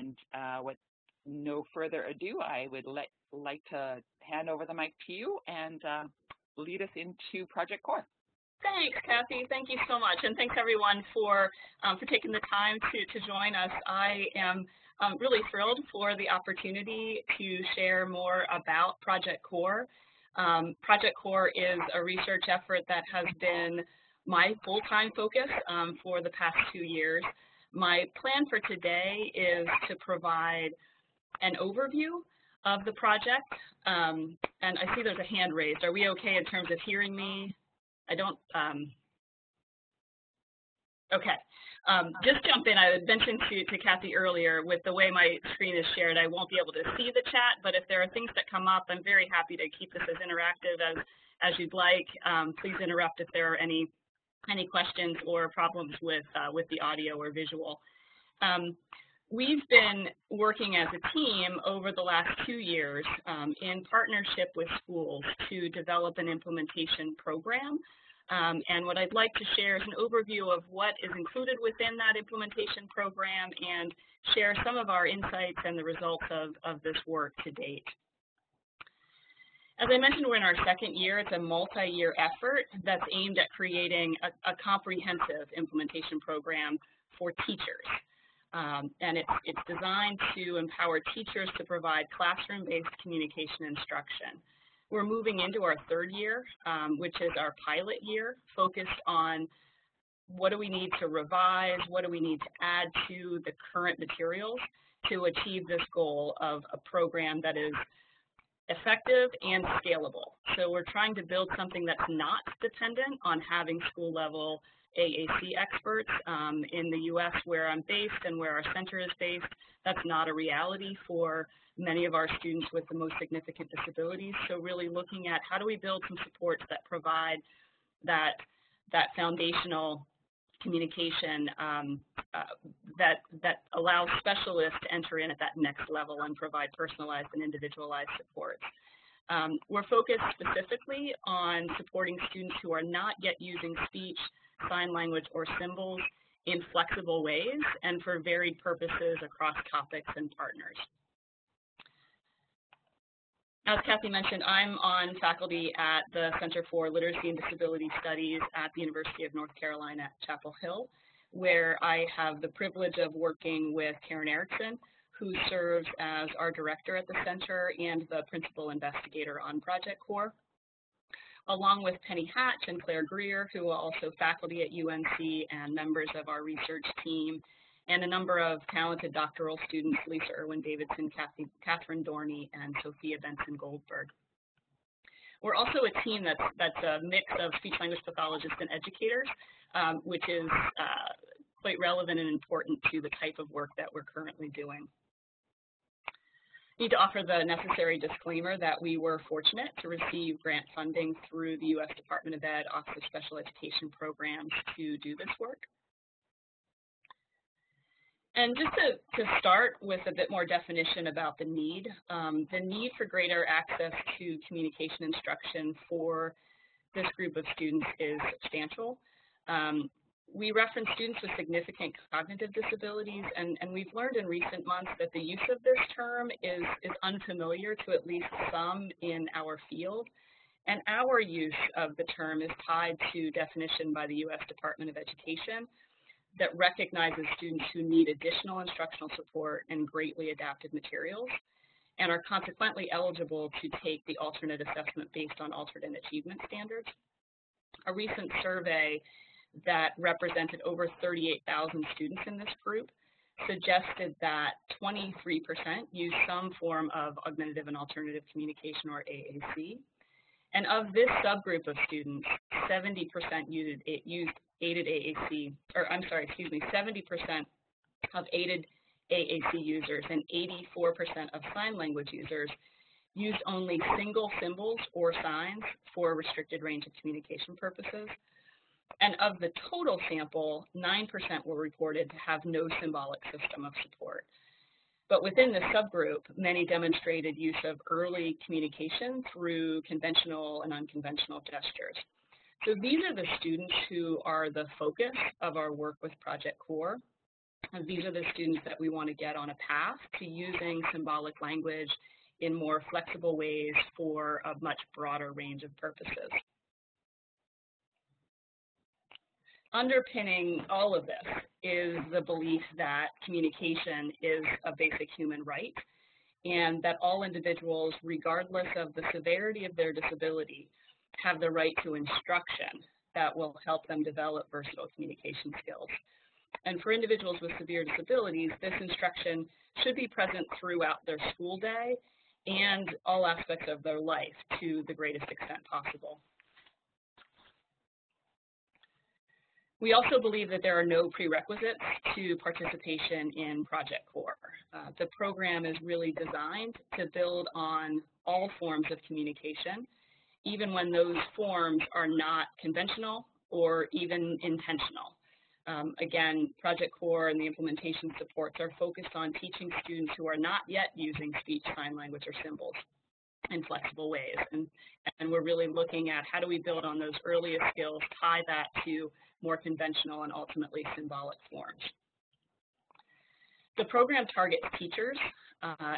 And with no further ado, I would like to hand over the mic to you and lead us into Project Core. Thanks, Kathy. Thank you so much. And thanks, everyone, for taking the time to join us. I am really thrilled for the opportunity to share more about Project Core. Project Core is a research effort that has been my full-time focus for the past 2 years. My plan for today is to provide an overview of the project. And I see there's a hand raised. Are we okay in terms of hearing me? I don't, okay. Just jump in. I mentioned to Kathy earlier, with the way my screen is shared, I won't be able to see the chat, but if there are things that come up, I'm very happy to keep this as interactive as you'd like. Please interrupt if there are any questions or problems with the audio or visual. We've been working as a team over the last 2 years in partnership with schools to develop an implementation program. And what I'd like to share is an overview of what is included within that implementation program and share some of our insights and the results of this work to date. As I mentioned, we're in our second year. It's a multi-year effort that's aimed at creating a comprehensive implementation program for teachers. And it's designed to empower teachers to provide classroom-based communication instruction. We're moving into our third year, which is our pilot year, focused on what do we need to revise, what do we need to add to the current materials to achieve this goal of a program that is effective and scalable. So we're trying to build something that's not dependent on having school-level AAC experts. In the US, where I'm based and where our center is based, that's not a reality for many of our students with the most significant disabilities. So really looking at how do we build some supports that provide that foundational communication that allows specialists to enter in at that next level and provide personalized and individualized supports. We're focused specifically on supporting students who are not yet using speech, sign language, or symbols in flexible ways and for varied purposes across topics and partners. As Kathy mentioned, I'm on faculty at the Center for Literacy and Disability Studies at the University of North Carolina at Chapel Hill, where I have the privilege of working with Karen Erickson, who serves as our director at the center and the principal investigator on Project Core, along with Penny Hatch and Claire Greer, who are also faculty at UNC and members of our research team, and a number of talented doctoral students, Lisa Irwin-Davidson, Catherine Dorney, and Sophia Benson-Goldberg. We're also a team that's a mix of speech-language pathologists and educators, which is quite relevant and important to the type of work that we're currently doing. I need to offer the necessary disclaimer that we were fortunate to receive grant funding through the U.S. Department of Ed Office of Special Education Programs to do this work. And just to start with a bit more definition about the need for greater access to communication instruction for this group of students is substantial. We reference students with significant cognitive disabilities, and we've learned in recent months that the use of this term is unfamiliar to at least some in our field, and our use of the term is tied to definition by the U.S. Department of Education that recognizes students who need additional instructional support and greatly adapted materials, and are consequently eligible to take the alternate assessment based on alternate achievement standards. A recent survey that represented over 38,000 students in this group suggested that 23% use some form of augmentative and alternative communication, or AAC. And of this subgroup of students, 70% used aided AAC, or I'm sorry, excuse me, 70% of aided AAC users and 84% of sign language users used only single symbols or signs for a restricted range of communication purposes. And of the total sample, 9% were reported to have no symbolic system of support. But within the subgroup, many demonstrated use of early communication through conventional and unconventional gestures. So these are the students who are the focus of our work with Project Core. These are the students that we want to get on a path to using symbolic language in more flexible ways for a much broader range of purposes. Underpinning all of this is the belief that communication is a basic human right, and that all individuals, regardless of the severity of their disability, have the right to instruction that will help them develop versatile communication skills. And for individuals with severe disabilities, this instruction should be present throughout their school day and all aspects of their life to the greatest extent possible. We also believe that there are no prerequisites to participation in Project Core. The program is really designed to build on all forms of communication, even when those forms are not conventional or even intentional. Again, Project Core and the implementation supports are focused on teaching students who are not yet using speech, sign language, or symbols in flexible ways. And we're really looking at how do we build on those earliest skills, tie that to more conventional and ultimately symbolic forms. The program targets teachers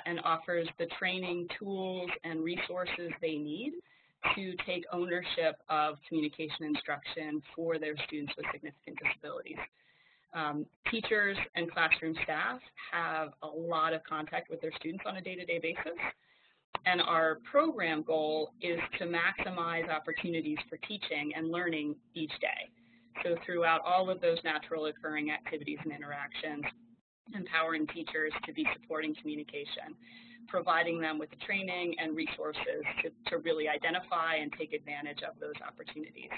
and offers the training, tools, and resources they need to take ownership of communication instruction for their students with significant disabilities. Teachers and classroom staff have a lot of contact with their students on a day-to-day basis, and our program goal is to maximize opportunities for teaching and learning each day. So throughout all of those natural occurring activities and interactions, empowering teachers to be supporting communication, providing them with the training and resources to really identify and take advantage of those opportunities.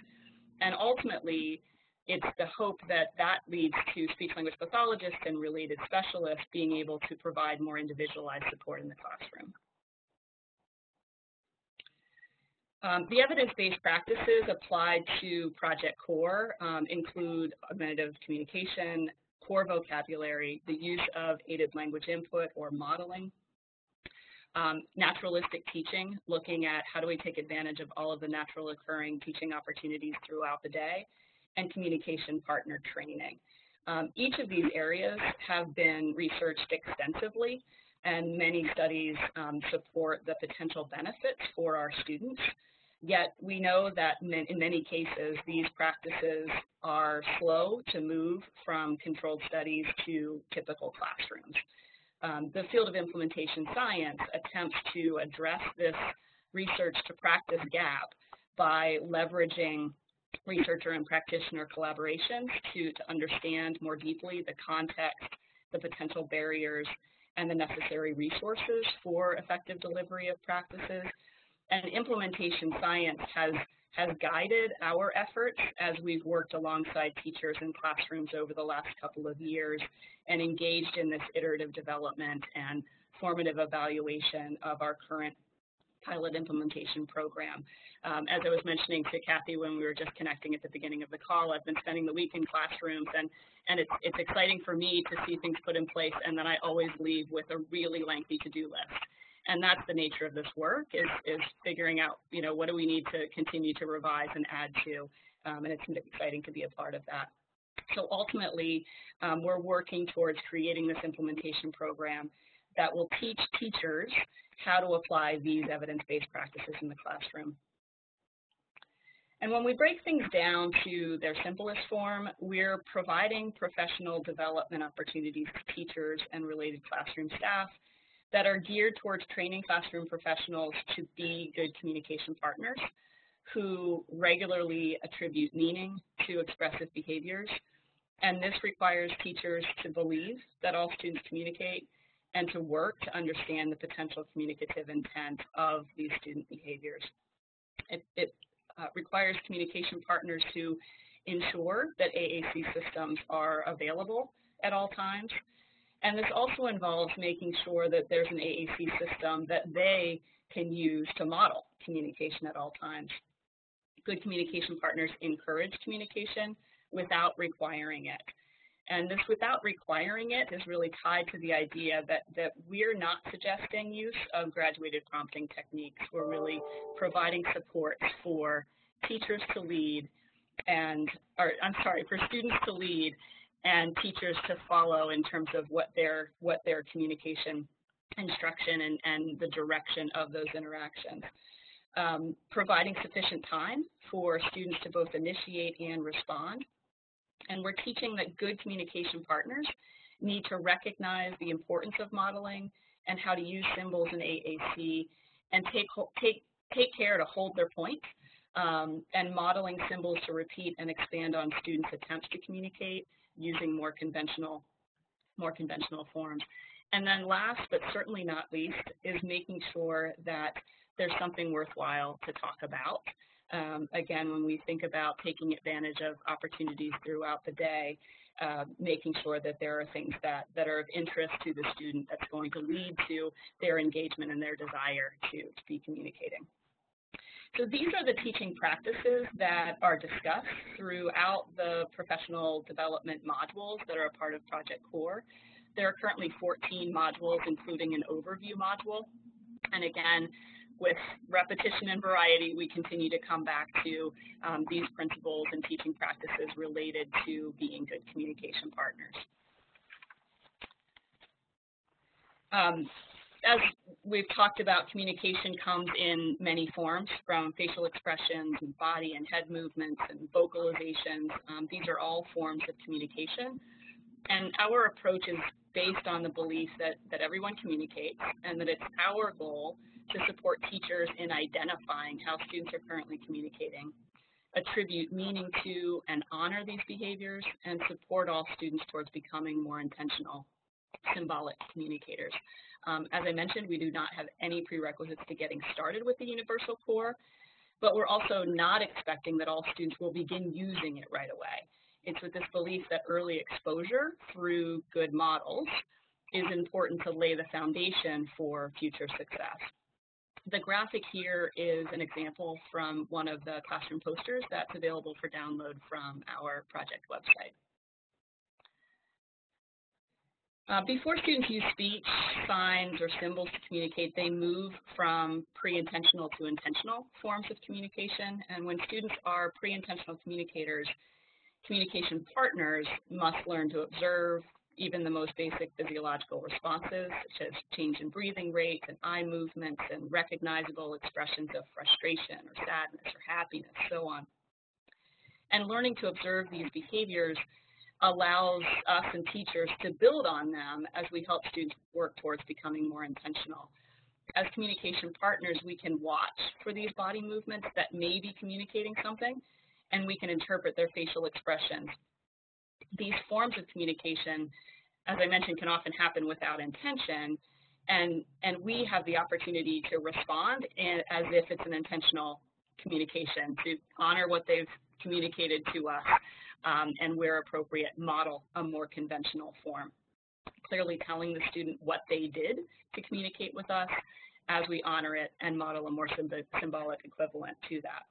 And ultimately, it's the hope that that leads to speech-language pathologists and related specialists being able to provide more individualized support in the classroom. The evidence-based practices applied to Project Core include augmentative communication, core vocabulary, the use of aided language input or modeling, naturalistic teaching, looking at how do we take advantage of all of the natural occurring teaching opportunities throughout the day, and communication partner training. Each of these areas have been researched extensively, and many studies support the potential benefits for our students. Yet we know that in many cases, these practices are slow to move from controlled studies to typical classrooms. The field of implementation science attempts to address this research to practice gap by leveraging researcher and practitioner collaborations to understand more deeply the context, the potential barriers, and the necessary resources for effective delivery of practices. And implementation science has guided our efforts as we've worked alongside teachers in classrooms over the last couple of years and engaged in this iterative development and formative evaluation of our current pilot implementation program. As I was mentioning to Kathy when we were just connecting at the beginning of the call, I've been spending the week in classrooms, and it's exciting for me to see things put in place, and then I always leave with a really lengthy to-do list. And that's the nature of this work, is figuring out, you know, what do we need to continue to revise and add to, and it's exciting to be a part of that. So ultimately, we're working towards creating this implementation program that will teach teachers how to apply these evidence-based practices in the classroom. And when we break things down to their simplest form, we're providing professional development opportunities to teachers and related classroom staff that are geared towards training classroom professionals to be good communication partners who regularly attribute meaning to expressive behaviors. And this requires teachers to believe that all students communicate and to work to understand the potential communicative intent of these student behaviors. It requires communication partners to ensure that AAC systems are available at all times. And this also involves making sure that there's an AAC system that they can use to model communication at all times. Good communication partners encourage communication without requiring it. And this without requiring it is really tied to the idea that we're not suggesting use of graduated prompting techniques. We're really providing support for teachers to lead and, or I'm sorry, for students to lead and teachers to follow in terms of what their communication instruction and the direction of those interactions. Providing sufficient time for students to both initiate and respond. And we're teaching that good communication partners need to recognize the importance of modeling and how to use symbols in AAC and take care to hold their points, and modeling symbols to repeat and expand on students' attempts to communicate using more conventional forms. And then last, but certainly not least, is making sure that there's something worthwhile to talk about. Again, when we think about taking advantage of opportunities throughout the day, making sure that there are things that are of interest to the student that's going to lead to their engagement and their desire to be communicating. So these are the teaching practices that are discussed throughout the professional development modules that are a part of Project Core. There are currently 14 modules, including an overview module. And again, with repetition and variety, we continue to come back to these principles and teaching practices related to being good communication partners. As we've talked about, communication comes in many forms, from facial expressions and body and head movements and vocalizations. These are all forms of communication. And our approach is based on the belief that everyone communicates and that it's our goal to support teachers in identifying how students are currently communicating, attribute meaning to and honor these behaviors, and support all students towards becoming more intentional symbolic communicators. As I mentioned, we do not have any prerequisites to getting started with the Universal Core, but we're also not expecting that all students will begin using it right away. It's with this belief that early exposure through good models is important to lay the foundation for future success. The graphic here is an example from one of the classroom posters that's available for download from our project website. Before students use speech, signs, or symbols to communicate, they move from pre-intentional to intentional forms of communication. And when students are pre-intentional communicators, communication partners must learn to observe even the most basic physiological responses, such as change in breathing rates and eye movements and recognizable expressions of frustration or sadness or happiness, so on. And learning to observe these behaviors allows us and teachers to build on them as we help students work towards becoming more intentional. As communication partners, we can watch for these body movements that may be communicating something, and we can interpret their facial expressions. These forms of communication, as I mentioned, can often happen without intention, and we have the opportunity to respond as if it's an intentional communication, to honor what they've communicated to us, and where appropriate, model a more conventional form. Clearly telling the student what they did to communicate with us as we honor it and model a more symbolic equivalent to that.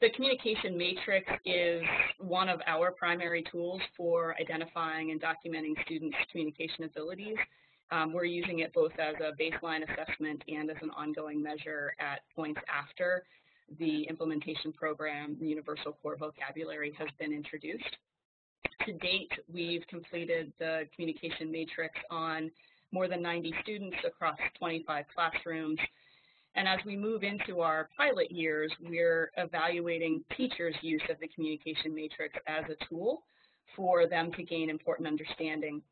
The communication matrix is one of our primary tools for identifying and documenting students' communication abilities. We're using it both as a baseline assessment and as an ongoing measure at points after the implementation program, the Universal Core Vocabulary, has been introduced. To date, we've completed the communication matrix on more than 90 students across 25 classrooms. And as we move into our pilot years, we're evaluating teachers' use of the communication matrix as a tool for them to gain important understanding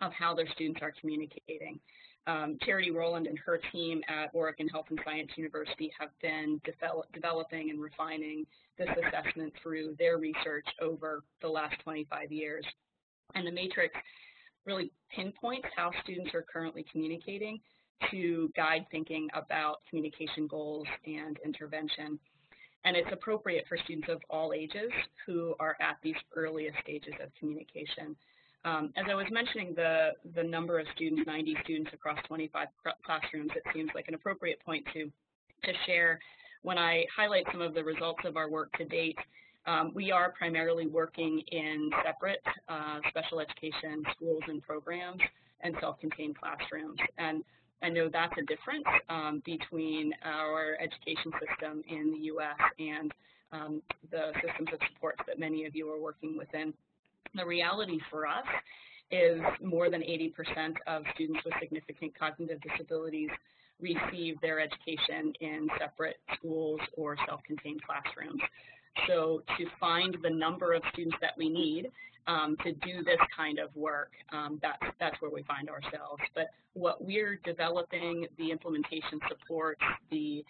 of how their students are communicating. Charity Rowland and her team at Oregon Health and Science University have been developing and refining this assessment through their research over the last 25 years. And the matrix really pinpoints how students are currently communicating to guide thinking about communication goals and intervention. And it's appropriate for students of all ages who are at these earliest stages of communication. As I was mentioning, the number of students, 90 students across 25 classrooms, it seems like an appropriate point to share. When I highlight some of the results of our work to date, we are primarily working in separate special education schools and programs and self-contained classrooms. And I know that's a difference between our education system in the U.S. and the systems of supports that many of you are working within. The reality for us is more than 80% of students with significant cognitive disabilities receive their education in separate schools or self-contained classrooms. So to find the number of students that we need to do this kind of work, that's where we find ourselves. But what we're developing, the implementation support, the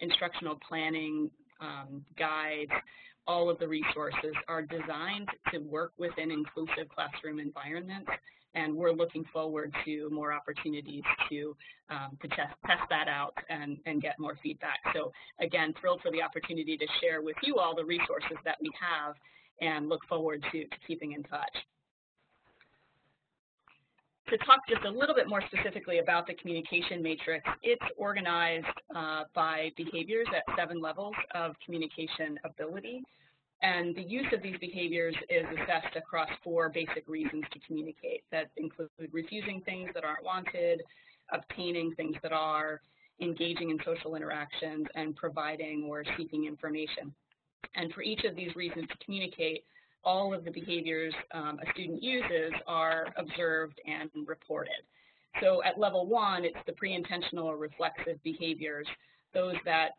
instructional planning guides, all of the resources are designed to work within inclusive classroom environments, and we're looking forward to more opportunities to test that out and get more feedback. So again, thrilled for the opportunity to share with you all the resources that we have and look forward to keeping in touch. To talk just a little bit more specifically about the communication matrix, it's organized by behaviors at 7 levels of communication ability. And the use of these behaviors is assessed across 4 basic reasons to communicate. That include refusing things that aren't wanted, obtaining things that are, engaging in social interactions, and providing or seeking information. And for each of these reasons to communicate, all of the behaviors a student uses are observed and reported. So at level 1, it's the pre-intentional or reflexive behaviors, those that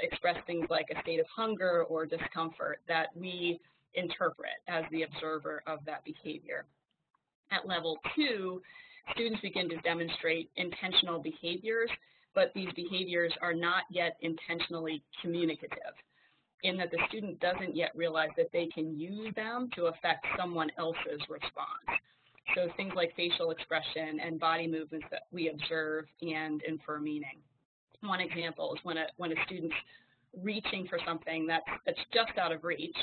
express things like a state of hunger or discomfort that we interpret as the observer of that behavior. At level 2, students begin to demonstrate intentional behaviors, but these behaviors are not yet intentionally communicative, in that the student doesn't yet realize that they can use them to affect someone else's response. So things like facial expression and body movements that we observe and infer meaning. One example is when a student's reaching for something that's just out of reach.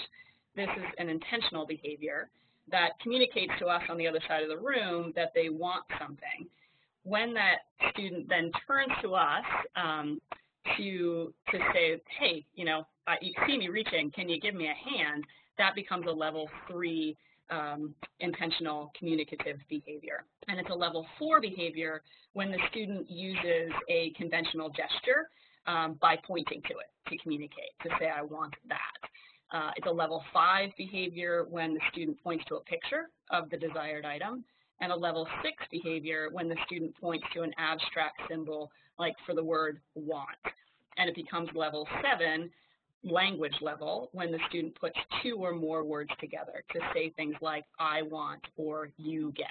This is an intentional behavior that communicates to us on the other side of the room that they want something. When that student then turns to us to say, hey, you know, you see me reaching, can you give me a hand? That becomes a level 3 intentional communicative behavior. And it's a level 4 behavior when the student uses a conventional gesture by pointing to it to communicate, to say, I want that. It's a level 5 behavior when the student points to a picture of the desired item, and a level 6 behavior when the student points to an abstract symbol, like for the word want. And it becomes level 7 language level when the student puts 2 or more words together to say things like I want or you get.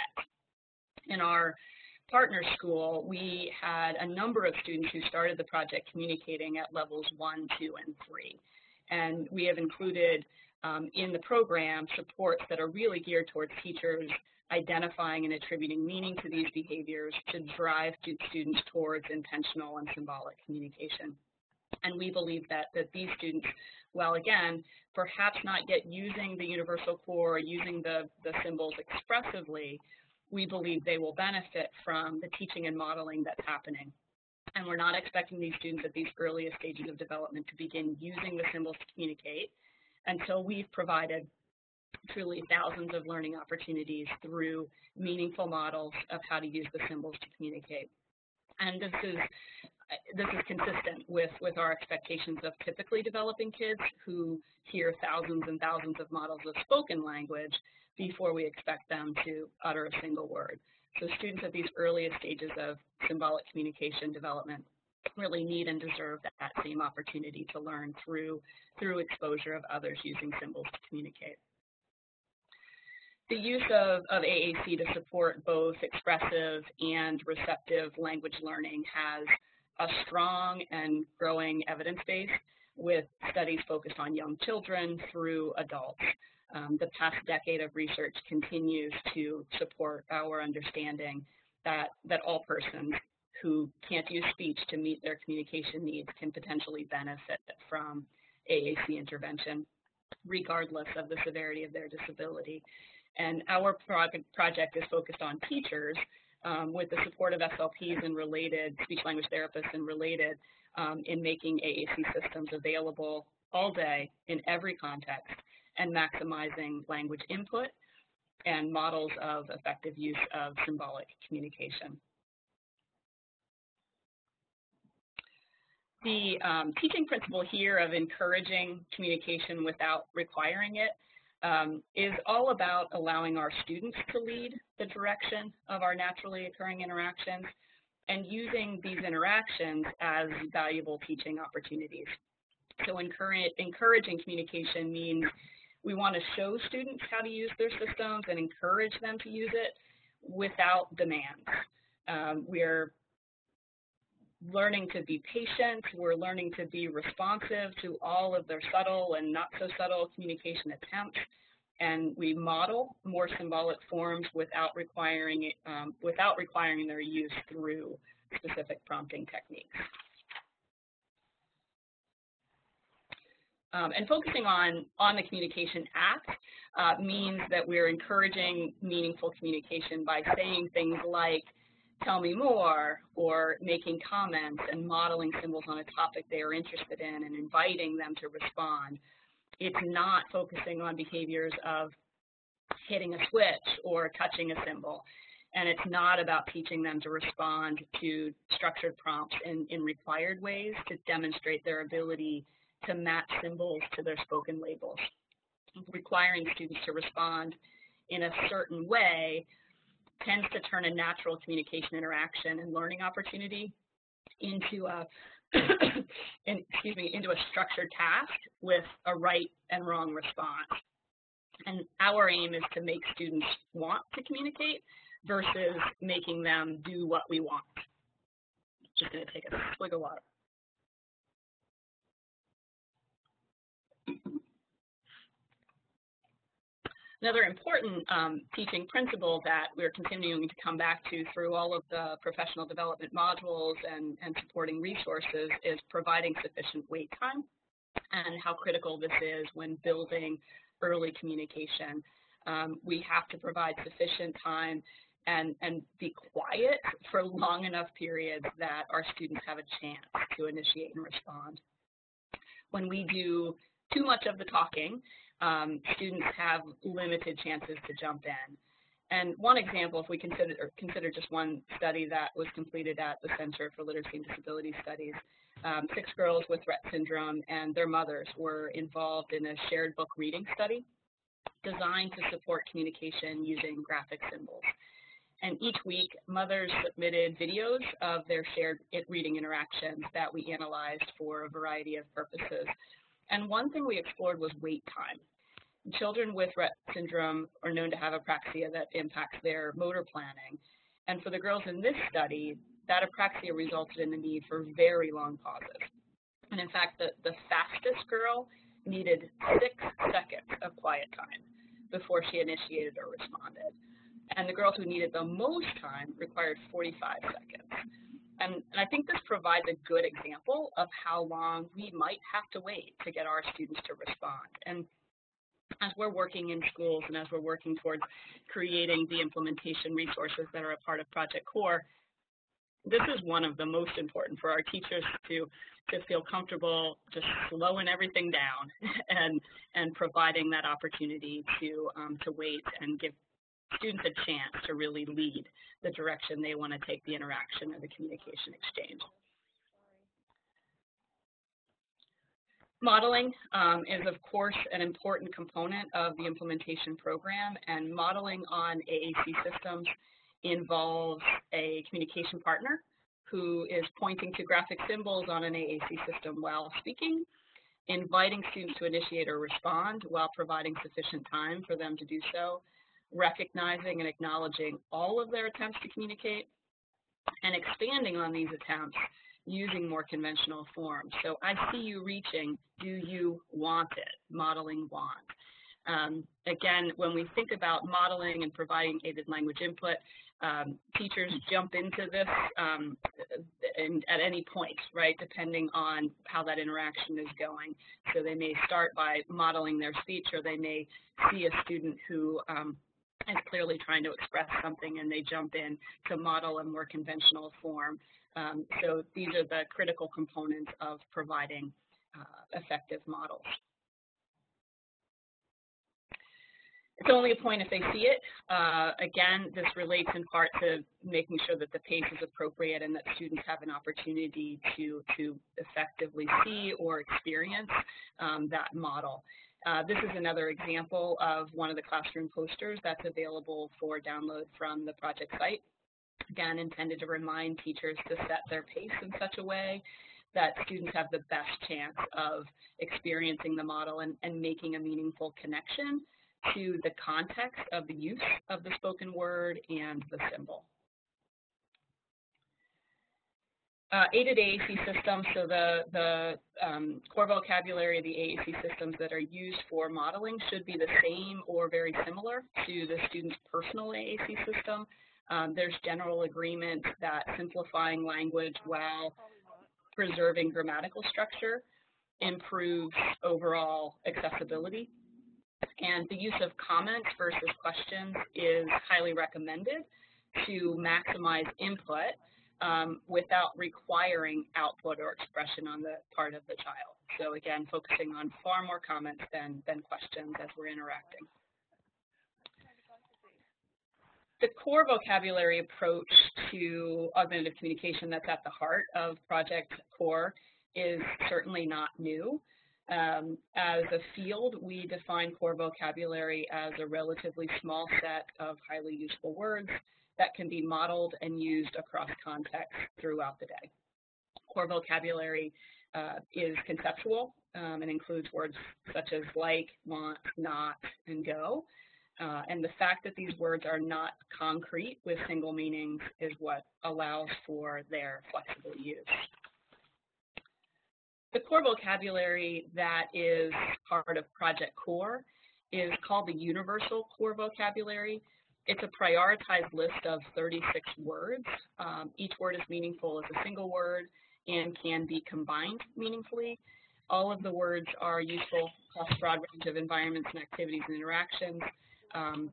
In our partner school, we had a number of students who started the project communicating at levels 1, 2, and 3. And we have included in the program supports that are really geared towards teachers identifying and attributing meaning to these behaviors to drive students towards intentional and symbolic communication. And we believe that these students, while again, perhaps not yet using the universal core or using the symbols expressively, we believe they will benefit from the teaching and modeling that's happening. And we're not expecting these students at these earliest stages of development to begin using the symbols to communicate until we've provided truly thousands of learning opportunities through meaningful models of how to use the symbols to communicate. And this is consistent with our expectations of typically developing kids who hear thousands and thousands of models of spoken language before we expect them to utter a single word. So students at these earliest stages of symbolic communication development really need and deserve that same opportunity to learn through exposure of others using symbols to communicate. The use of AAC to support both expressive and receptive language learning has a strong and growing evidence base with studies focused on young children through adults. The past decade of research continues to support our understanding that all persons who can't use speech to meet their communication needs can potentially benefit from AAC intervention, regardless of the severity of their disability. And our project is focused on teachers with the support of SLPs and related speech-language therapists and related in making AAC systems available all day in every context and maximizing language input and models of effective use of symbolic communication. the teaching principle here of encouraging communication without requiring it is all about allowing our students to lead the direction of our naturally occurring interactions and using these interactions as valuable teaching opportunities. So encouraging communication means we want to show students how to use their systems and encourage them to use it without demand. We're learning to be patient, we're learning to be responsive to all of their subtle and not so subtle communication attempts, and we model more symbolic forms without requiring it, their use through specific prompting techniques. And focusing on the communication act means that we're encouraging meaningful communication by saying things like, tell me more, or making comments and modeling symbols on a topic they are interested in and inviting them to respond. It's not focusing on behaviors of hitting a switch or touching a symbol. And it's not about teaching them to respond to structured prompts in required ways to demonstrate their ability to match symbols to their spoken labels. Requiring students to respond in a certain way tends to turn a natural communication interaction and learning opportunity into a into a structured task with a right and wrong response. And our aim is to make students want to communicate versus making them do what we want. Just going to take a swig of water. Another important teaching principle that we're continuing to come back to through all of the professional development modules and supporting resources is providing sufficient wait time, and how critical this is when building early communication. We have to provide sufficient time and be quiet for long enough periods that our students have a chance to initiate and respond. When we do too much of the talking, students have limited chances to jump in. And one example, if we consider just one study that was completed at the Center for Literacy and Disability Studies, 6 girls with Rett syndrome and their mothers were involved in a shared book reading study designed to support communication using graphic symbols. And each week, mothers submitted videos of their shared reading interactions that we analyzed for a variety of purposes. And one thing we explored was wait time. Children with Rett syndrome are known to have apraxia that impacts their motor planning. And for the girls in this study, that apraxia resulted in the need for very long pauses. And in fact, the fastest girl needed 6 seconds of quiet time before she initiated or responded. And the girls who needed the most time required 45 seconds. And I think this provides a good example of how long we might have to wait to get our students to respond. And as we're working in schools and as we're working towards creating the implementation resources that are a part of Project Core, this is one of the most important for our teachers to feel comfortable just slowing everything down and providing that opportunity to wait and give students a chance to really lead the direction they want to take the interaction or the communication exchange. Modeling is, of course, an important component of the implementation program, and modeling on AAC systems involves a communication partner who is pointing to graphic symbols on an AAC system while speaking, inviting students to initiate or respond while providing sufficient time for them to do so, recognizing and acknowledging all of their attempts to communicate, and expanding on these attempts using more conventional forms. So I see you reaching, do you want it? Modeling want. Again, when we think about modeling and providing aided language input, teachers jump into this at any point, right, depending on how that interaction is going. So they may start by modeling their speech, or they may see a student who is clearly trying to express something and they jump in to model a more conventional form. So these are the critical components of providing effective models. It's only a point if they see it. Again, this relates in part to making sure that the page is appropriate and that students have an opportunity to effectively see or experience that model. This is another example of one of the classroom posters that's available for download from the project site. Again, intended to remind teachers to set their pace in such a way that students have the best chance of experiencing the model and making a meaningful connection to the context of the use of the spoken word and the symbol. Aided AAC systems, so the core vocabulary of the AAC systems that are used for modeling should be the same or very similar to the student's personal AAC system. There's general agreement that simplifying language while preserving grammatical structure improves overall accessibility. And the use of comments versus questions is highly recommended to maximize input without requiring output or expression on the part of the child. So again, focusing on far more comments than questions as we're interacting. The core vocabulary approach to augmentative communication that's at the heart of Project Core is certainly not new. As a field, we define core vocabulary as a relatively small set of highly useful words that can be modeled and used across contexts throughout the day. Core vocabulary is conceptual and includes words such as like, want, not, and go. And the fact that these words are not concrete with single meanings is what allows for their flexible use. The core vocabulary that is part of Project Core is called the Universal Core Vocabulary. It's a prioritized list of 36 words. Each word is meaningful as a single word and can be combined meaningfully. All of the words are useful across a broad range of environments and activities and interactions.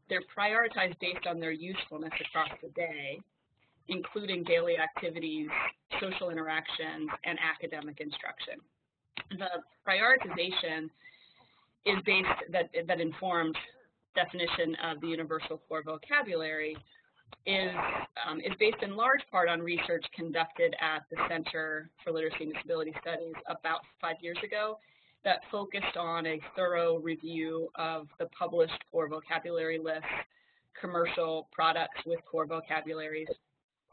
They're prioritized based on their usefulness across the day, including daily activities, social interactions, and academic instruction. The prioritization is based that informs definition of the Universal Core Vocabulary is based in large part on research conducted at the Center for Literacy and Disability Studies about 5 years ago that focused on a thorough review of the published core vocabulary lists, commercial products with core vocabularies,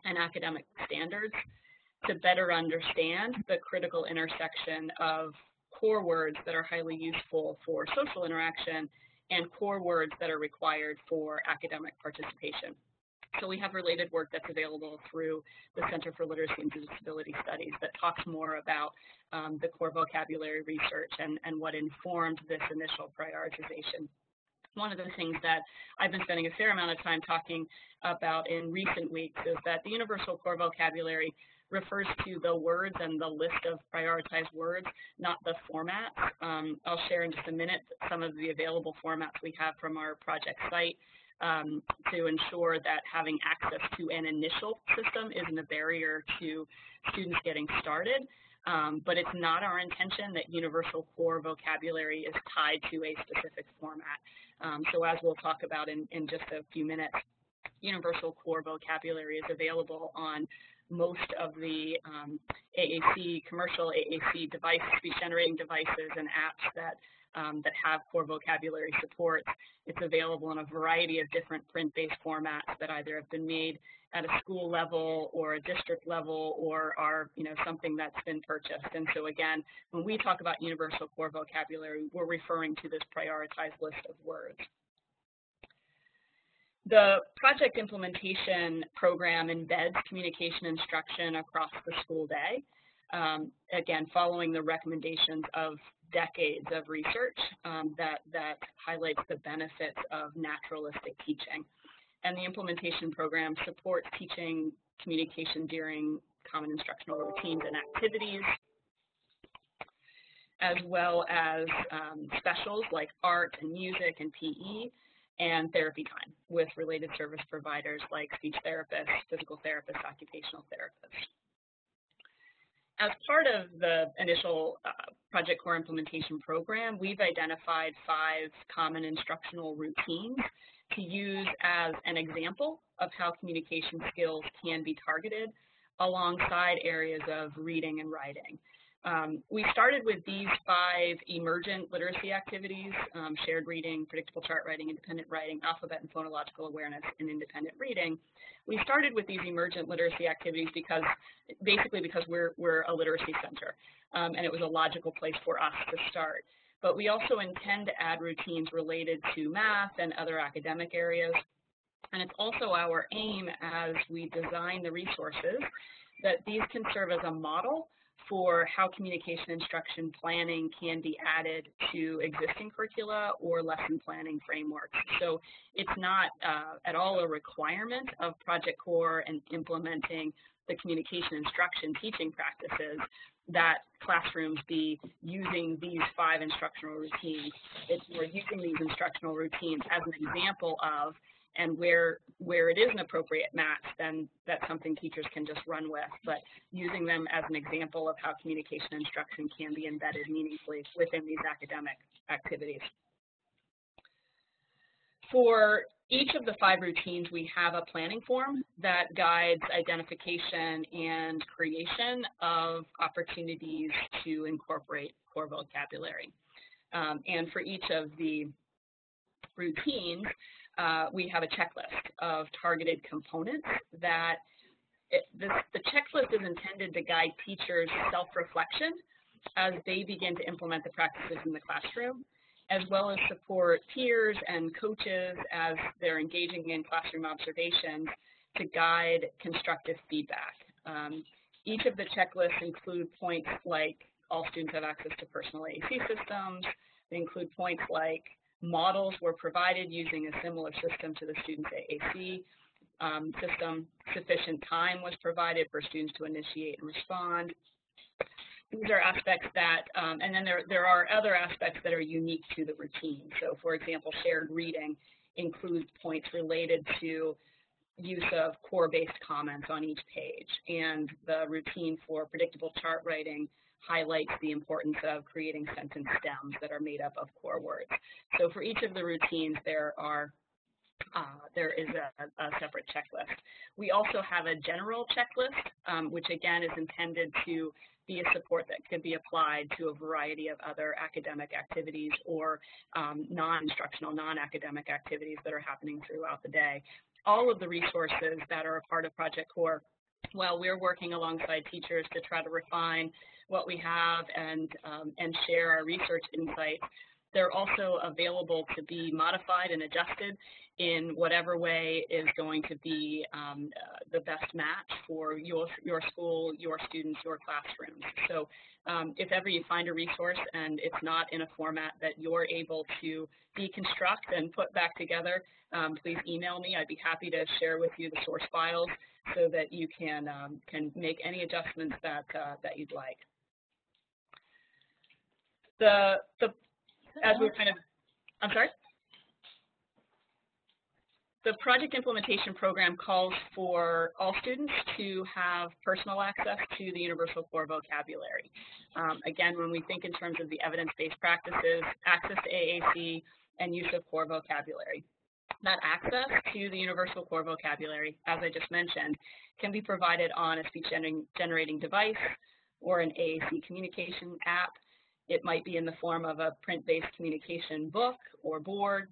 and academic standards to better understand the critical intersection of core words that are highly useful for social interaction and core words that are required for academic participation. So we have related work that's available through the Center for Literacy and Disability Studies that talks more about the core vocabulary research and what informed this initial prioritization. One of the things that I've been spending a fair amount of time talking about in recent weeks is that the Universal Core Vocabulary refers to the words and the list of prioritized words, not the format. I'll share in just a minute some of the available formats we have from our project site to ensure that having access to an initial system isn't a barrier to students getting started. But it's not our intention that Universal Core Vocabulary is tied to a specific format. So as we'll talk about in just a few minutes, Universal Core Vocabulary is available on most of the AAC, commercial AAC device, speech-generating devices and apps that have core vocabulary support. It's available in a variety of different print-based formats that either have been made at a school level or a district level or are, you know, something that's been purchased. And so again, when we talk about Universal Core Vocabulary, we're referring to this prioritized list of words. The project implementation program embeds communication instruction across the school day. Again, following the recommendations of decades of research that highlights the benefits of naturalistic teaching. And the implementation program supports teaching communication during common instructional routines and activities, as well as specials like art and music and PE, and therapy time with related service providers like speech therapists, physical therapists, occupational therapists. As part of the initial Project Core implementation program, we've identified 5 common instructional routines to use as an example of how communication skills can be targeted alongside areas of reading and writing. We started with these 5 emergent literacy activities, shared reading, predictable chart writing, independent writing, alphabet and phonological awareness, and independent reading. We started with these emergent literacy activities because, basically because we're a literacy center, and it was a logical place for us to start. But we also intend to add routines related to math and other academic areas. And it's also our aim as we design the resources that these can serve as a model for how communication instruction planning can be added to existing curricula or lesson planning frameworks. So it's not at all a requirement of Project Core and implementing the communication instruction teaching practices that classrooms be using these 5 instructional routines. We're using these instructional routines as an example of, and where it is an appropriate match, then that's something teachers can just run with, but using them as an example of how communication instruction can be embedded meaningfully within these academic activities. For each of the 5 routines, we have a planning form that guides identification and creation of opportunities to incorporate core vocabulary. And for each of the routines, we have a checklist of targeted components that the checklist is intended to guide teachers' self-reflection as they begin to implement the practices in the classroom, as well as support peers and coaches as they're engaging in classroom observations to guide constructive feedback. Each of the checklists include points like all students have access to personal AAC systems. They include points like models were provided using a similar system to the student's AAC system. Sufficient time was provided for students to initiate and respond. These are aspects that, and then there are other aspects that are unique to the routine. So, for example, shared reading includes points related to use of core-based comments on each page, and the routine for predictable chart writing highlights the importance of creating sentence stems that are made up of core words. So for each of the routines, there is a separate checklist. We also have a general checklist, which again is intended to be a support that can be applied to a variety of other academic activities or non-instructional, non-academic activities that are happening throughout the day. All of the resources that are a part of Project Core, well, we're working alongside teachers to try to refine what we have and share our research insights. They're also available to be modified and adjusted in whatever way is going to be the best match for your school, your students, your classrooms. So if ever you find a resource and it's not in a format that you're able to deconstruct and put back together, please email me. I'd be happy to share with you the source files so that you can make any adjustments that, that you'd like. The project implementation program calls for all students to have personal access to the Universal Core Vocabulary. Again, when we think in terms of the evidence-based practices, access to AAC, and use of core vocabulary. That access to the Universal Core Vocabulary, as I just mentioned, can be provided on a speech-generating device or an AAC communication app. It might be in the form of a print-based communication book or board,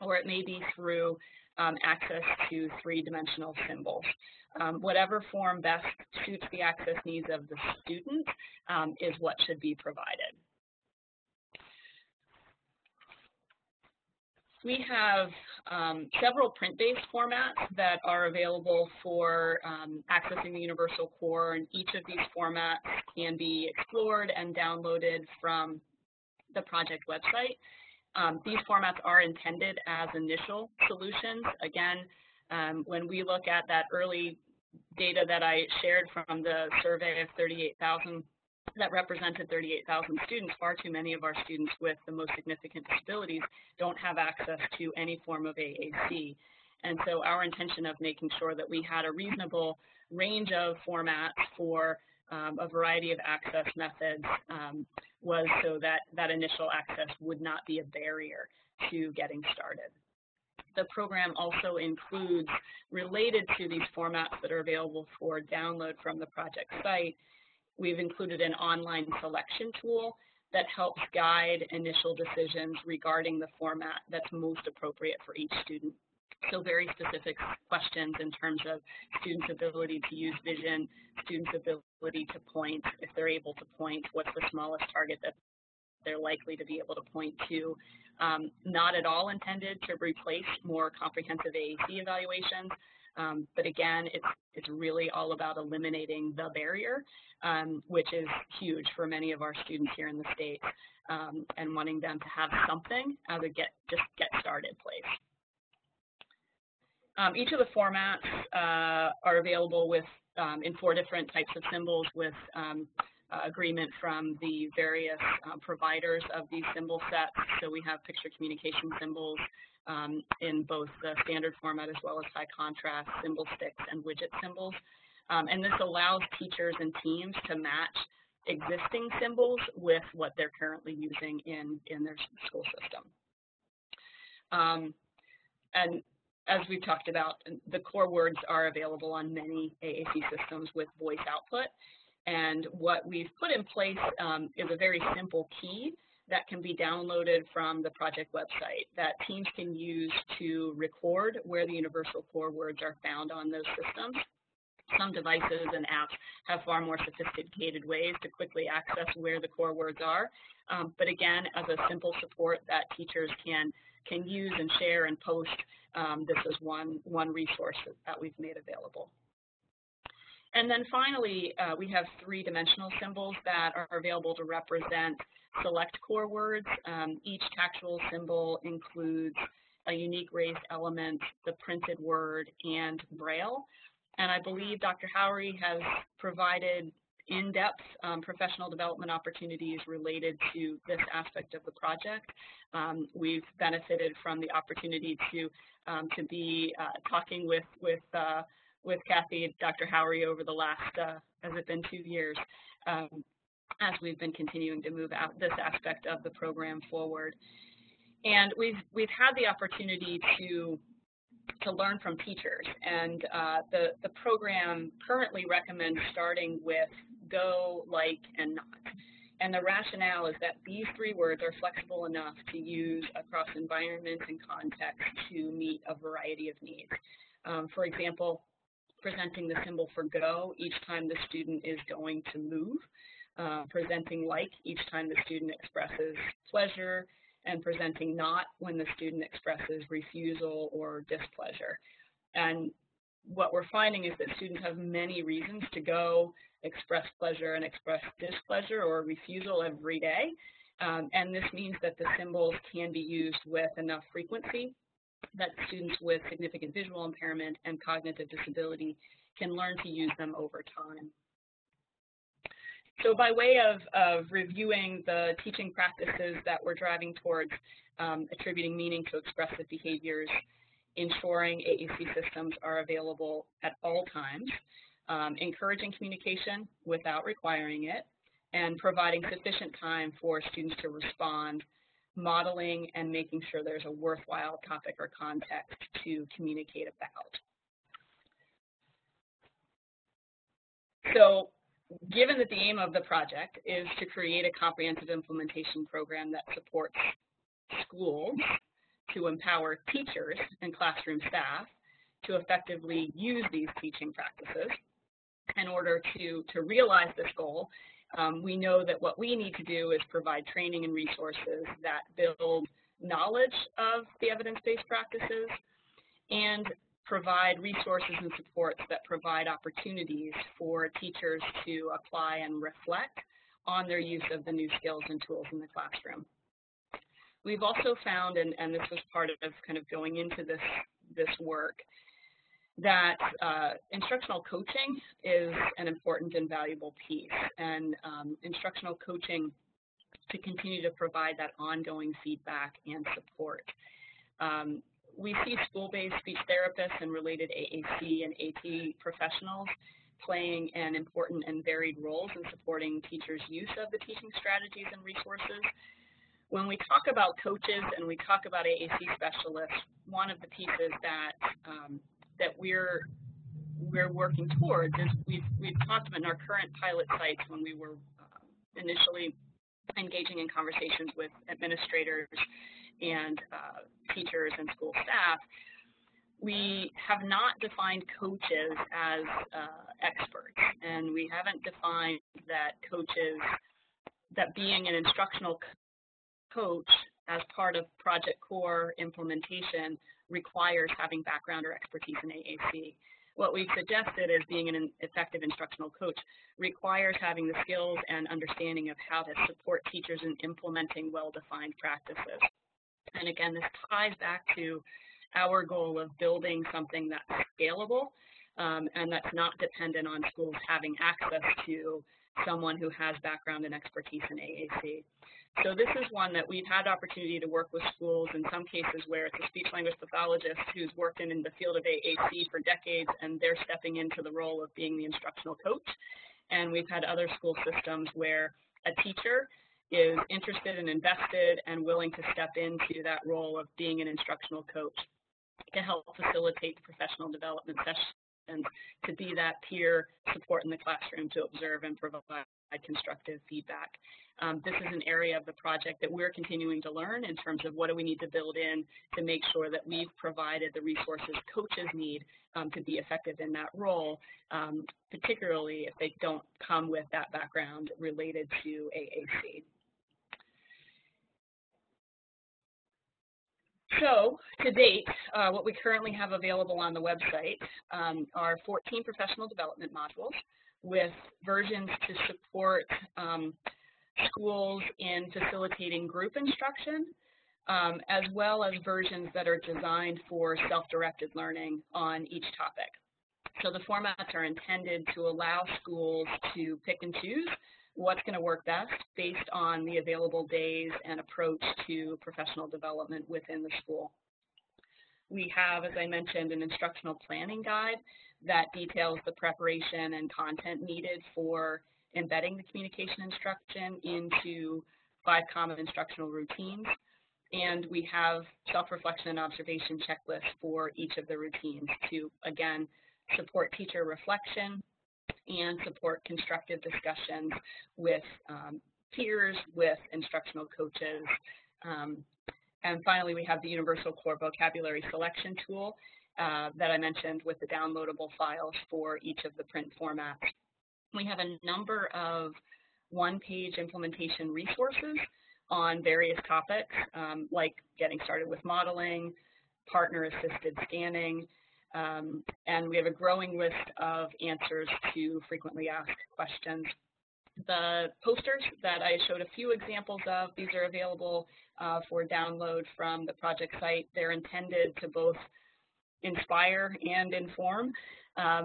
or it may be through access to three-dimensional symbols. Whatever form best suits the access needs of the student is what should be provided. We have several print-based formats that are available for accessing the Universal Core, and each of these formats can be explored and downloaded from the project website. These formats are intended as initial solutions. Again, when we look at that early data that I shared from the survey of 38,000, that represented 38,000 students, far too many of our students with the most significant disabilities don't have access to any form of AAC. And so our intention of making sure that we had a reasonable range of formats for a variety of access methods was so that that initial access would not be a barrier to getting started. The program also includes, related to these formats that are available for download from the project site, we've included an online selection tool that helps guide initial decisions regarding the format that's most appropriate for each student. So very specific questions in terms of students' ability to use vision, students' ability to point, if they're able to point, what's the smallest target that they're likely to be able to point to. Not at all intended to replace more comprehensive AAC evaluations, but again, it's really all about eliminating the barrier, which is huge for many of our students here in the States, and wanting them to have something as a just get started place. Each of the formats are available with in four different types of symbols with agreement from the various providers of these symbol sets. So we have picture communication symbols in both the standard format as well as high contrast symbol sticks and widget symbols. And this allows teachers and teams to match existing symbols with what they're currently using in their school system. And as we've talked about, the core words are available on many AAC systems with voice output. And what we've put in place is a very simple key that can be downloaded from the project website that teams can use to record where the universal core words are found on those systems. Some devices and apps have far more sophisticated ways to quickly access where the core words are. But again, as a simple support that teachers can use and share and post, this is one resource that we've made available. And then finally, we have three-dimensional symbols that are available to represent select core words. Each tactual symbol includes a unique raised element, the printed word, and Braille. And I believe Dr. Howery has provided in-depth professional development opportunities related to this aspect of the project. We've benefited from the opportunity to be talking with Kathy, Dr. Howery over the last, has it been 2 years, as we've been continuing to move out this aspect of the program forward. And we've had the opportunity to learn from teachers. And the program currently recommends starting with go, like, and not. And the rationale is that these three words are flexible enough to use across environments and contexts to meet a variety of needs. For example, presenting the symbol for go each time the student is going to move, presenting like each time the student expresses pleasure, and presenting not when the student expresses refusal or displeasure. And what we're finding is that students have many reasons to go, express pleasure, and express displeasure or refusal every day. And this means that the symbols can be used with enough frequency that students with significant visual impairment and cognitive disability can learn to use them over time. So by way of reviewing the teaching practices that we're driving towards, attributing meaning to expressive behaviors, ensuring AAC systems are available at all times, encouraging communication without requiring it, and providing sufficient time for students to respond, modeling and making sure there's a worthwhile topic or context to communicate about. So, given that the aim of the project is to create a comprehensive implementation program that supports schools to empower teachers and classroom staff to effectively use these teaching practices, in order to realize this goal, we know that what we need to do is provide training and resources that build knowledge of the evidence-based practices and provide resources and supports that provide opportunities for teachers to apply and reflect on their use of the new skills and tools in the classroom. We've also found, and this was part of kind of going into this work, that instructional coaching is an important and valuable piece, and instructional coaching to continue to provide that ongoing feedback and support. We see school-based speech therapists and related AAC and AT professionals playing an important and varied role in supporting teachers' use of the teaching strategies and resources. When we talk about coaches and we talk about AAC specialists, one of the pieces that we're working towards is we've talked about in our current pilot sites when we were initially engaging in conversations with administrators and teachers and school staff, we have not defined coaches as experts, and we haven't defined that coaches, that being an instructional coach as part of Project Core implementation requires having background or expertise in AAC. What we've suggested is being an effective instructional coach requires having the skills and understanding of how to support teachers in implementing well-defined practices. And again, this ties back to our goal of building something that's scalable and that's not dependent on schools having access to someone who has background and expertise in AAC. So this is one that we've had opportunity to work with schools in some cases where it's a speech-language pathologist who's worked in the field of AAC for decades, and they're stepping into the role of being the instructional coach. And we've had other school systems where a teacher is interested and invested and willing to step into that role of being an instructional coach to help facilitate the professional development sessions, to be that peer support in the classroom, to observe and provide constructive feedback. This is an area of the project that we're continuing to learn in terms of what do we need to build in to make sure that we've provided the resources coaches need to be effective in that role, particularly if they don't come with that background related to AAC. So, to date, what we currently have available on the website are 14 professional development modules, with versions to support schools in facilitating group instruction, as well as versions that are designed for self-directed learning on each topic. So the formats are intended to allow schools to pick and choose what's going to work best based on the available days and approach to professional development within the school. We have, as I mentioned, an instructional planning guide that details the preparation and content needed for embedding the communication instruction into 5 common instructional routines. And we have self-reflection and observation checklists for each of the routines to, again, support teacher reflection and support constructive discussions with peers, with instructional coaches. And finally, we have the Universal Core Vocabulary Selection Tool that I mentioned with the downloadable files for each of the print formats. We have a number of one-page implementation resources on various topics, like getting started with modeling, partner-assisted scanning, and we have a growing list of answers to frequently asked questions. The posters that I showed a few examples of, these are available for download from the project site. They're intended to both inspire and inform.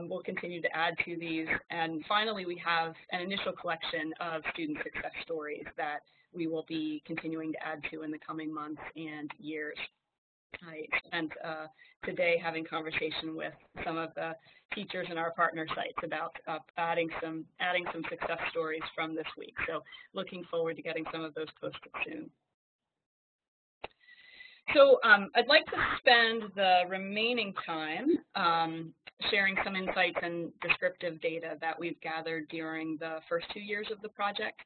We'll continue to add to these. And finally, we have an initial collection of student success stories that we will be continuing to add to in the coming months and years. I spent today having conversation with some of the teachers in our partner sites about adding some success stories from this week. So looking forward to getting some of those posted soon. So I'd like to spend the remaining time sharing some insights and descriptive data that we've gathered during the first 2 years of the project.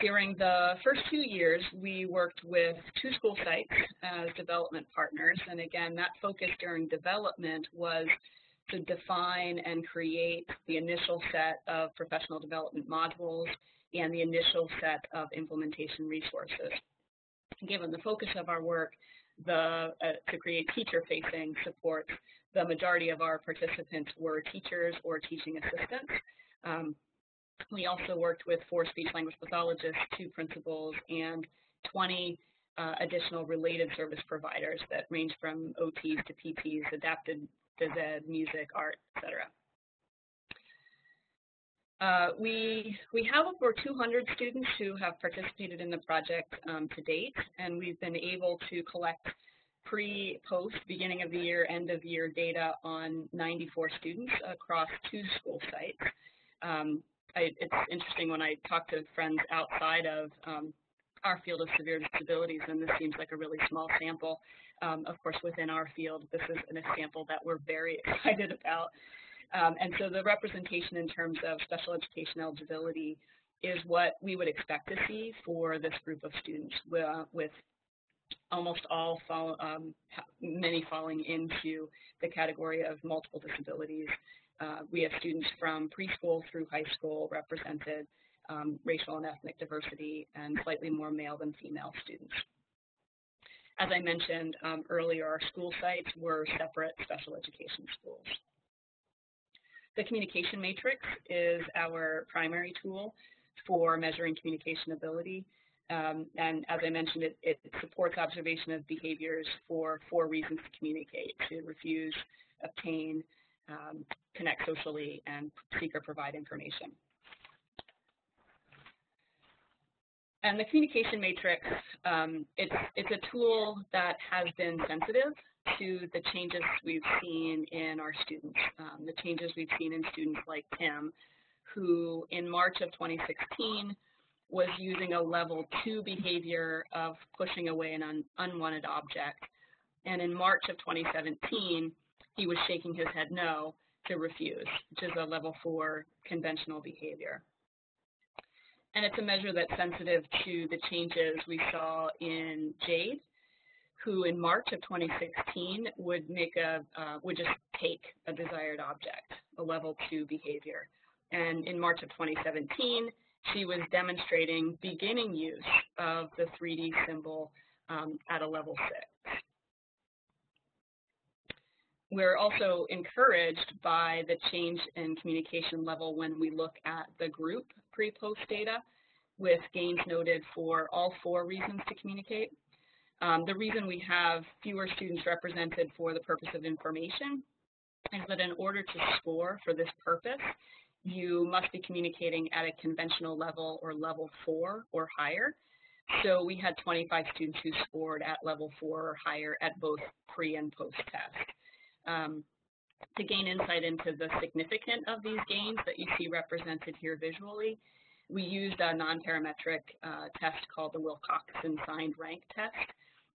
During the first 2 years, we worked with 2 school sites as development partners. And again, that focus during development was to define and create the initial set of professional development modules and the initial set of implementation resources. Given the focus of our work to create teacher-facing support, the majority of our participants were teachers or teaching assistants. We also worked with 4 speech-language pathologists, 2 principals, and 20 additional related service providers that range from OTs to PTs, adapted phys ed, music, art, etc. We have over 200 students who have participated in the project to date, and we've been able to collect pre-post, beginning of the year, end of year data on 94 students across 2 school sites. It's interesting when I talk to friends outside of our field of severe disabilities, and this seems like a really small sample. Of course, within our field, this is a sample that we're very excited about. And so the representation in terms of special education eligibility is what we would expect to see for this group of students, with almost all, many falling into the category of multiple disabilities. We have students from preschool through high school represented, racial and ethnic diversity, and slightly more male than female students. As I mentioned earlier, our school sites were separate special education schools. The communication matrix is our primary tool for measuring communication ability. And as I mentioned, it supports observation of behaviors for 4 reasons to communicate: to refuse, obtain, connect socially, and seek or provide information. And the communication matrix, it's a tool that has been sensitive to the changes we've seen in our students, the changes we've seen in students like Tim, who in March of 2016 was using a level 2 behavior of pushing away an unwanted object. And in March of 2017, he was shaking his head no to refuse, which is a level 4 conventional behavior. And it's a measure that's sensitive to the changes we saw in Jade, who in March of 2016 would make a would just take a desired object, a level 2 behavior. And in March of 2017, she was demonstrating beginning use of the 3D symbol at a level 6. We're also encouraged by the change in communication level when we look at the group pre-post data, with gains noted for all 4 reasons to communicate. The reason we have fewer students represented for the purpose of information is that in order to score for this purpose, you must be communicating at a conventional level or level 4 or higher. So we had 25 students who scored at level 4 or higher at both pre and post tests. To gain insight into the significance of these gains that you see represented here visually, we used a non-parametric test called the Wilcoxon signed rank test,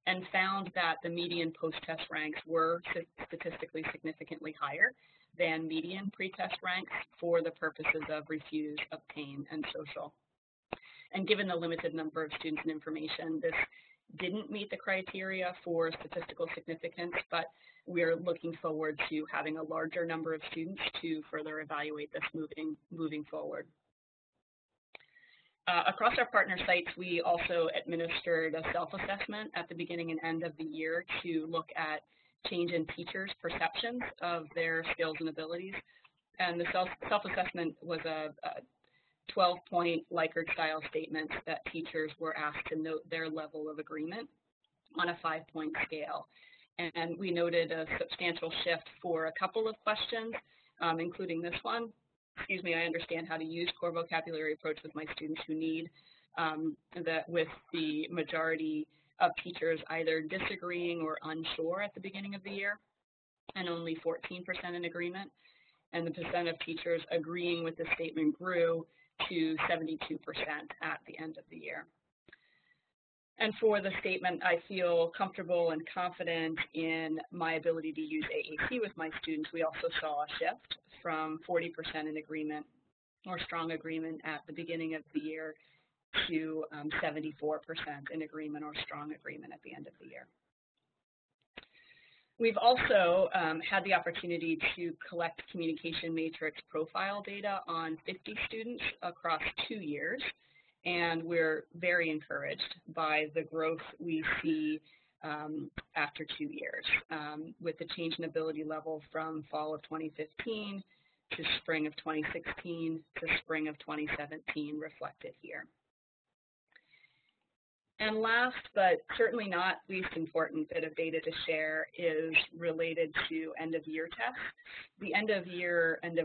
and found that the median post-test ranks were statistically significantly higher than median pre-test ranks for the purposes of refuse, obtain, and social. And given the limited number of students and information, this didn't meet the criteria for statistical significance, but we are looking forward to having a larger number of students to further evaluate this moving forward. Across our partner sites, we also administered a self-assessment at the beginning and end of the year to look at change in teachers' perceptions of their skills and abilities. And the self-assessment was a 12-point Likert-style statement that teachers were asked to note their level of agreement on a 5-point scale. And we noted a substantial shift for a couple of questions, including this one. Excuse me, I understand how to use core vocabulary approach with my students who need, that with the majority of teachers either disagreeing or unsure at the beginning of the year, and only 14% in agreement. And the percent of teachers agreeing with the statement grew to 72% at the end of the year. And for the statement, I feel comfortable and confident in my ability to use AAC with my students, we also saw a shift from 40% in agreement or strong agreement at the beginning of the year to 74% in agreement or strong agreement at the end of the year. We've also had the opportunity to collect communication matrix profile data on 50 students across 2 years. And we're very encouraged by the growth we see after 2 years, with the change in ability level from fall of 2015 to spring of 2016 to spring of 2017 reflected here. And last, but certainly not least important bit of data to share is related to end-of-year tests. The end-of-year, end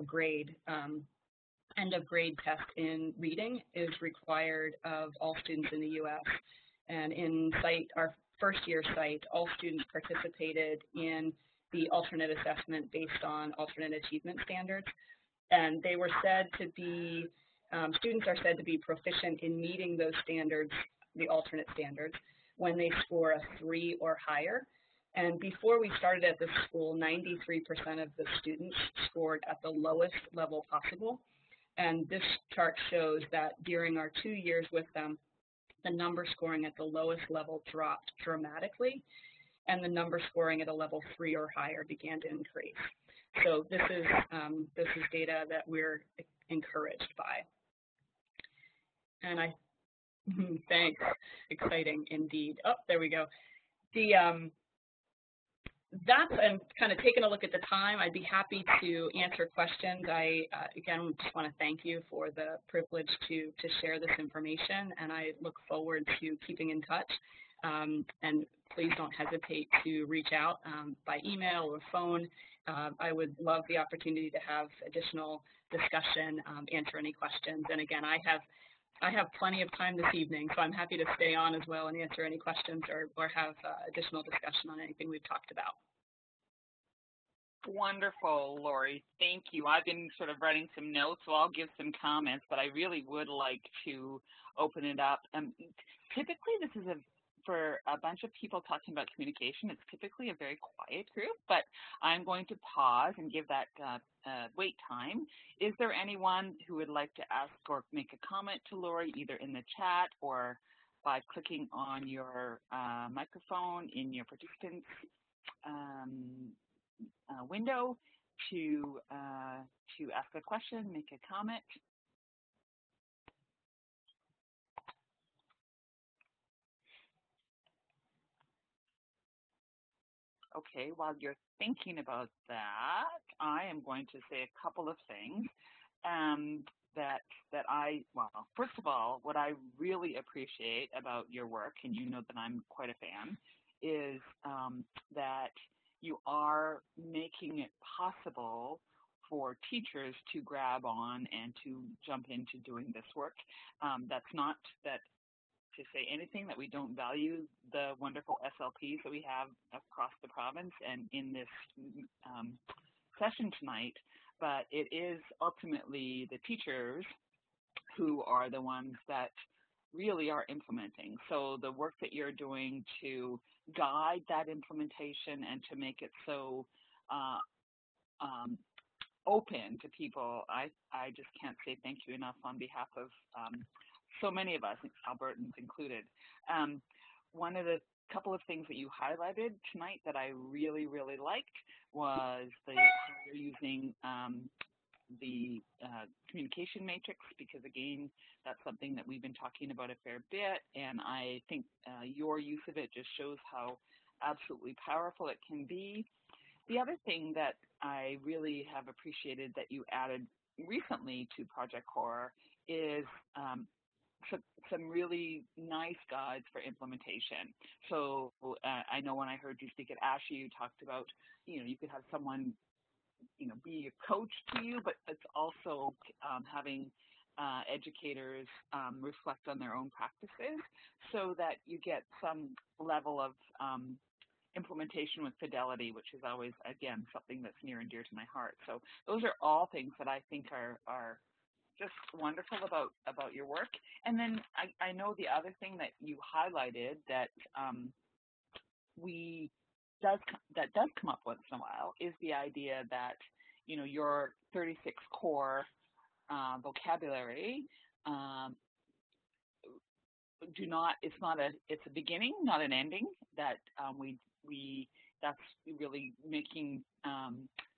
of grade test in reading is required of all students in the U.S. And in site, our first-year site, all students participated in the alternate assessment based on alternate achievement standards. And they were said to be, students are said to be proficient in meeting those standards, the alternate standards, when they score a 3 or higher. And before we started at this school, 93% of the students scored at the lowest level possible. And this chart shows that during our 2 years with them, the number scoring at the lowest level dropped dramatically, and the number scoring at a level 3 or higher began to increase. So this is data that we're encouraged by. And I, thanks, exciting indeed. Oh, there we go. The that's, I'm kind of taking a look at the time. I'd be happy to answer questions. I, again, just want to thank you for the privilege to share this information, and I look forward to keeping in touch. And please don't hesitate to reach out by email or phone. I would love the opportunity to have additional discussion, answer any questions. And again, I have plenty of time this evening, so I'm happy to stay on as well and answer any questions or have additional discussion on anything we've talked about. Wonderful, Lori. Thank you. I've been sort of writing some notes, so I'll give some comments, but I really would like to open it up. Typically, this is for a bunch of people talking about communication, it's typically a very quiet group, but I'm going to pause and give that wait time. Is there anyone who would like to ask or make a comment to Lori, either in the chat or by clicking on your microphone in your participants window to ask a question, make a comment? Okay, while you're thinking about that, I am going to say a couple of things well, first of all, what I really appreciate about your work, and you know that I'm quite a fan, is that you are making it possible for teachers to grab on and to jump into doing this work. That's not that to say anything that we don't value the wonderful SLPs that we have across the province and in this session tonight, but it is ultimately the teachers who are the ones that really are implementing. So the work that you're doing to guide that implementation and to make it so open to people, I just can't say thank you enough on behalf of so many of us, Albertans included. One of the couple of things that you highlighted tonight that I really, really liked was the you're using the communication matrix, because again, that's something that we've been talking about a fair bit, and I think your use of it just shows how absolutely powerful it can be. The other thing that I really have appreciated that you added recently to Project Core is some really nice guides for implementation. So I know when I heard you speak at ASHI, you talked about, you know, you could have someone, you know, be a coach to you, but it's also having educators reflect on their own practices so that you get some level of implementation with fidelity, which is always, again, something that's near and dear to my heart. So those are all things that I think are just wonderful about your work. And then I know the other thing that you highlighted that does come up once in a while is the idea that, you know, your 36 core vocabulary it's a beginning, not an ending, that that's really making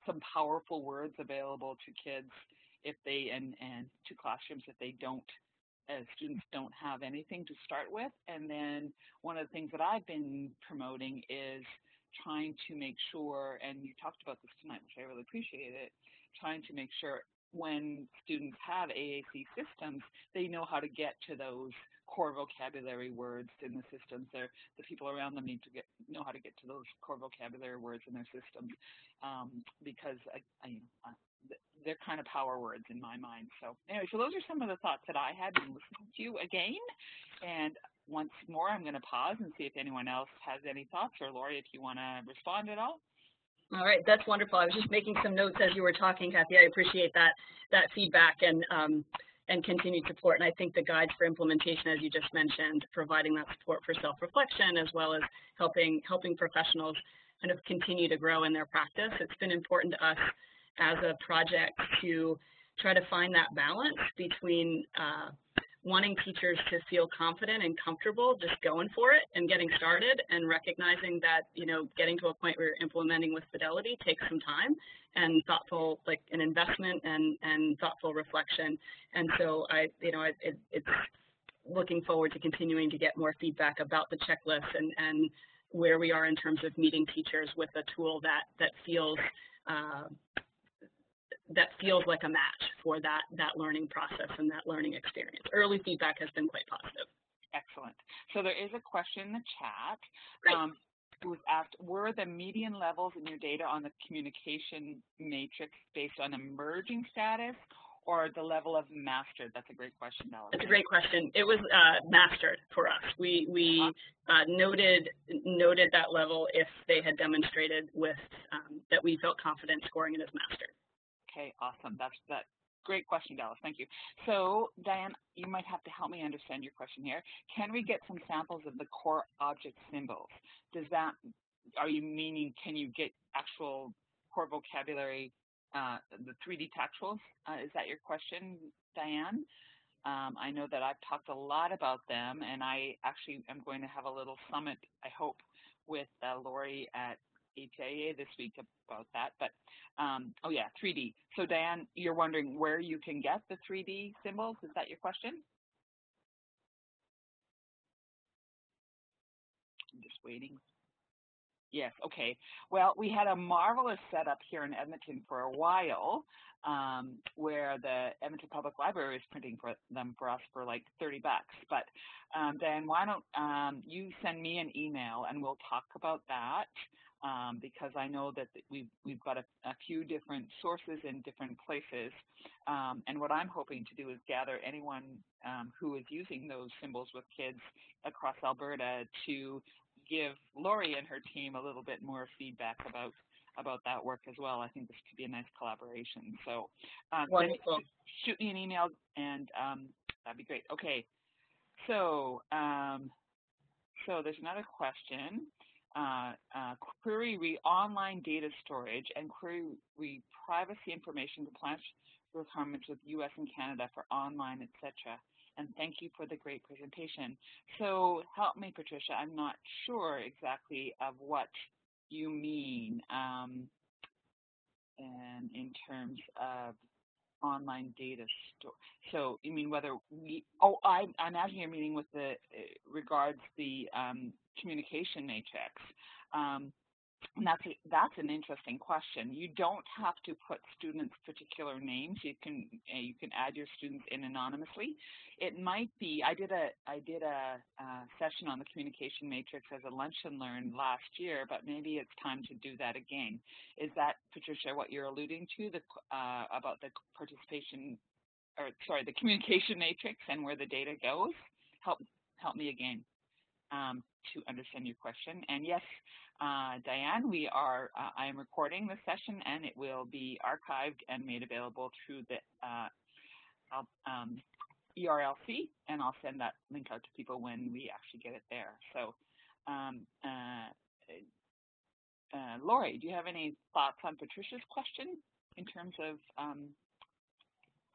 some powerful words available to kids if they, and to classrooms if they don't, as students don't have anything to start with. And then one of the things that I've been promoting is trying to make sure, and you talked about this tonight, which I really appreciate it, trying to make sure when students have AAC systems, they know how to get to those core vocabulary words in the systems. The people around them need to know how to get to those core vocabulary words in their systems, because they're kind of power words in my mind. So anyway, so those are some of the thoughts that I had in listening to you again, and once more, I'm going to pause and see if anyone else has any thoughts, or Lori, if you want to respond at all. All right, that's wonderful. I was just making some notes as you were talking, Kathy. I appreciate that feedback and continued support. And I think the guides for implementation, as you just mentioned, providing that support for self-reflection as well as helping professionals kind of continue to grow in their practice. It's been important to us as a project to try to find that balance between wanting teachers to feel confident and comfortable just going for it and getting started, and recognizing that, you know, getting to a point where you're implementing with fidelity takes some time and thoughtful, like an investment and thoughtful reflection. And so it's looking forward to continuing to get more feedback about the checklist and where we are in terms of meeting teachers with a tool that feels like a match for that learning process and that learning experience. Early feedback has been quite positive. Excellent. So there is a question in the chat. It was asked, were the median levels in your data on the communication matrix based on emerging status or the level of mastered? That's a great question, Melanie. That's a great question. It was mastered for us. We noted that level if they had demonstrated with that we felt confident scoring it as mastered. Okay, awesome. That's that. Great question, Dallas. Thank you. So, Diane, you might have to help me understand your question here. Can we get some samples of the core object symbols? Does that, are you meaning, can you get actual core vocabulary, the 3D tactuals? Is that your question, Diane? I know that I've talked a lot about them, and I actually am going to have a little summit, I hope, with Lori at ATIA this week about that, but oh yeah, 3D. So Diane, you're wondering where you can get the 3D symbols. Is that your question? I'm just waiting. Yes, okay. Well, we had a marvelous setup here in Edmonton for a while where the Edmonton Public Library is printing them for us for like $30. But Diane, why don't you send me an email and we'll talk about that. Because I know that we've got a few different sources in different places, and what I'm hoping to do is gather anyone who is using those symbols with kids across Alberta to give Lori and her team a little bit more feedback about that work as well. I think this could be a nice collaboration. So wonderful. Shoot me an email, and that'd be great. Okay, so so there's another question. Query online data storage and query privacy information compliance requirements with US and Canada for online, etc. And thank you for the great presentation. So help me, Patricia, I'm not sure exactly of what you mean and in terms of online data store. So you mean whether we, oh, I imagine you're meeting with the regards the communication matrix. And that's an interesting question. You don't have to put students' particular names. You can add your students in anonymously. It might be, I did a session on the communication matrix as a lunch and learn last year, but maybe it's time to do that again. Is that, Patricia, what you're alluding to, the about the participation, or sorry, the communication matrix and where the data goes? Help me again. To understand your question. And yes, Diane, we are, I am recording this session and it will be archived and made available through the ERLC, and I'll send that link out to people when we actually get it there. So Lori, do you have any thoughts on Patricia's question in terms of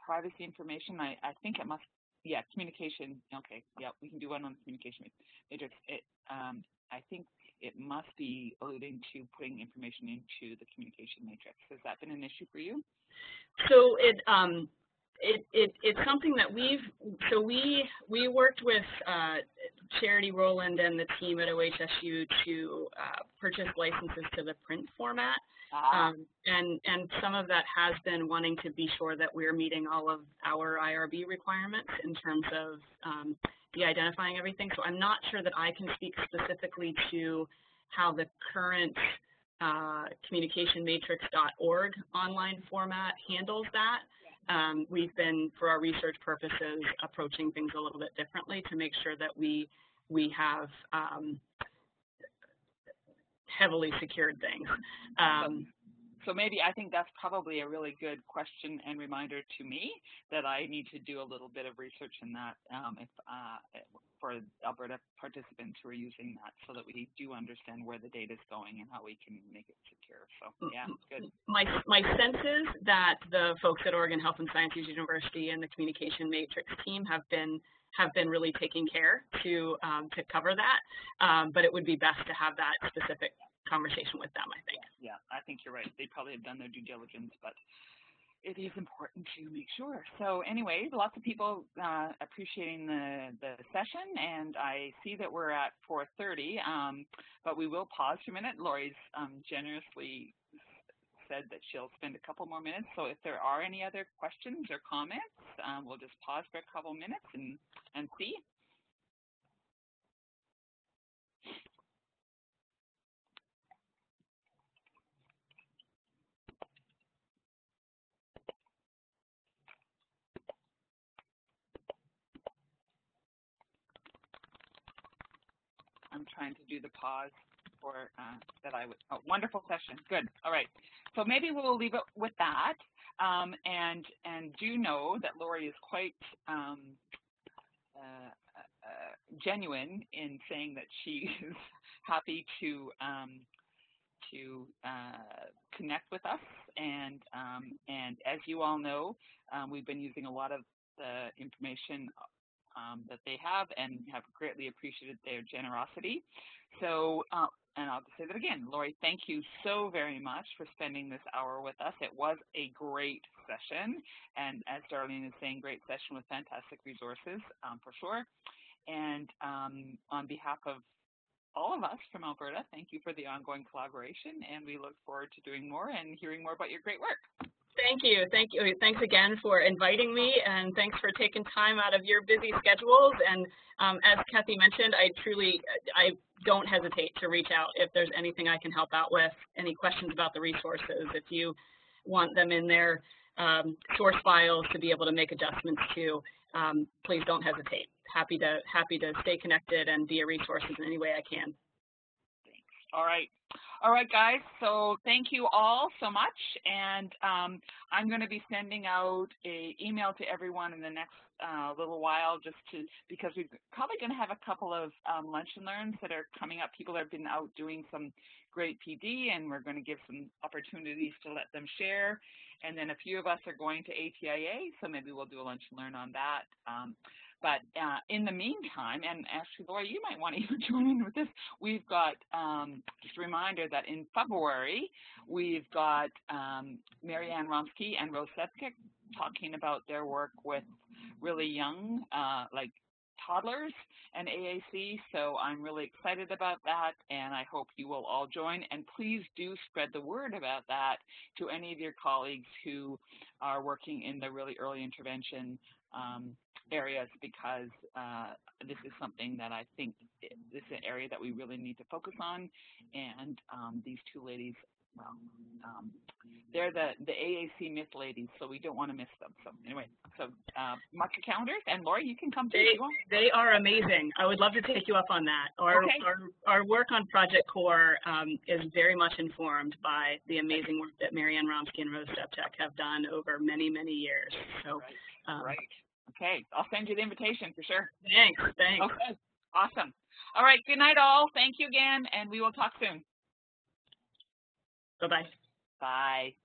privacy information? I think it must, yeah, communication. Okay, yeah, we can do one on the communication matrix. I think it must be alluding to putting information into the communication matrix. Has that been an issue for you? So it's something that we've. So we worked with Charity Rowland and the team at OHSU to purchase licenses to the print format, and some of that has been wanting to be sure that we're meeting all of our IRB requirements in terms of de-identifying everything. So I'm not sure that I can speak specifically to how the current communicationmatrix.org online format handles that. We've been, for our research purposes, approaching things a little bit differently to make sure that we we have heavily secured things. So maybe I think that's probably a really good question and reminder to me that I need to do a little bit of research in that for Alberta participants who are using that, so that we do understand where the data is going and how we can make it secure. So yeah, good. My sense is that the folks at Oregon Health and Science University and the Communication Matrix team have been really taking care to cover that, but it would be best to have that specific conversation with them, I think. Yeah, I think you're right. They probably have done their due diligence, but it is important to make sure. So anyway, lots of people appreciating the session, and I see that we're at 4:30, but we will pause for a minute. Lori's generously said that she'll spend a couple more minutes, so if there are any other questions or comments, we'll just pause for a couple minutes and see. I'm trying to do the pause for that I would. Oh, wonderful session. Good. All right. So maybe we'll leave it with that. And do know that Lori is quite genuine in saying that she is happy to connect with us. And as you all know, we've been using a lot of the information that they have and have greatly appreciated their generosity. So, and I'll just say that again, Lori, thank you so very much for spending this hour with us. It was a great session, and as Darlene is saying, great session with fantastic resources for sure. And on behalf of all of us from Alberta, thank you for the ongoing collaboration, and we look forward to doing more and hearing more about your great work. Thank you. Thank you. Thanks again for inviting me, and thanks for taking time out of your busy schedules. And as Kathy mentioned, I don't hesitate to reach out if there's anything I can help out with, any questions about the resources, if you want them in their source files to be able to make adjustments to, please don't hesitate. Happy to stay connected and be a resource in any way I can. Thanks. All right. All right, guys, so thank you all so much, and I'm going to be sending out an email to everyone in the next little while, because we're probably going to have a couple of lunch and learns that are coming up. People have been out doing some great PD, and we're going to give some opportunities to let them share, and then a few of us are going to ATIA, so maybe we'll do a lunch and learn on that. But in the meantime, and actually, Lori, you might want to even join in with this. We've got just a reminder that in February, we've got Mary Ann Romski and Rose Stepcheck talking about their work with really young, like toddlers and AAC. So I'm really excited about that, and I hope you will all join. And please do spread the word about that to any of your colleagues who are working in the really early intervention areas, because this is something that I think this is an area that we really need to focus on. And these two ladies, well, they're the AAC myth ladies, so we don't want to miss them. So anyway, so mark your calendars, and Lori, you can come to you. They are amazing. I would love to take you up on that. Okay. Our work on Project Core is very much informed by the amazing work that Mary Ann Romski and Rose Stepcheck have done over many, many years. So, right. Okay, I'll send you the invitation for sure. Thanks. Okay, awesome. All right, good night all. Thank you again, and we will talk soon. Bye-bye. Bye.